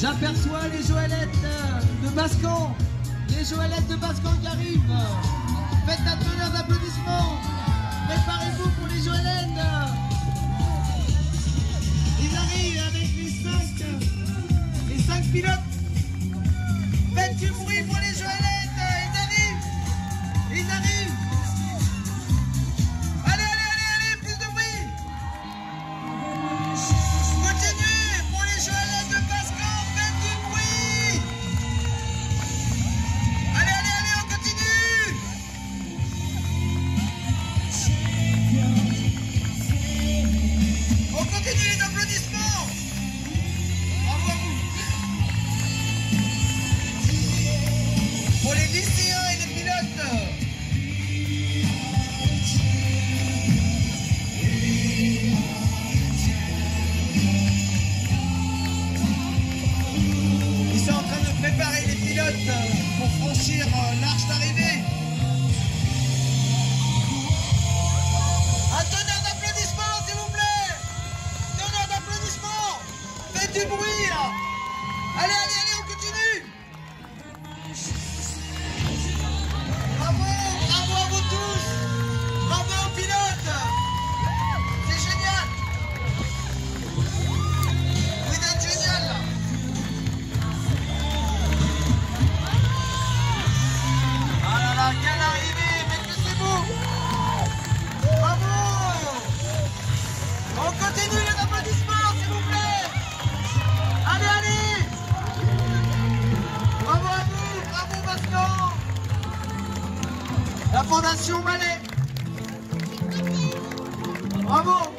J'aperçois les Joëlettes de Bascan, les Joëlettes de Bascan qui arrivent. Faites un tonnerre d'applaudissements. Préparez-vous pour les Joëlettes. Ils arrivent avec les cinq pilotes. Faites du bruit pour les Joëlettes. Ils arrivent. Allez, plus de bruit. Continuez pour les Joëlettes de Bascan. Faites du bruit. Allez, on continue. On continue les applaudissements. Bravo. Pour les lycéens et les pilotes. Préparer les pilotes pour franchir l'arche d'arrivée. Un tonnerre d'applaudissements, s'il vous plaît. Tonnerre d'applaudissements. Faites du bruit, là. Allez, on continue. Bravo à vous tous. Bravo aux pilotes. C'est génial. Vous êtes génial, là. Quelle arrivée, mais que c'est beau! Bravo! On continue les applaudissements, s'il vous plaît! Allez! Bravo à vous! Bravo Bascan! La Fondation Malais! Bravo!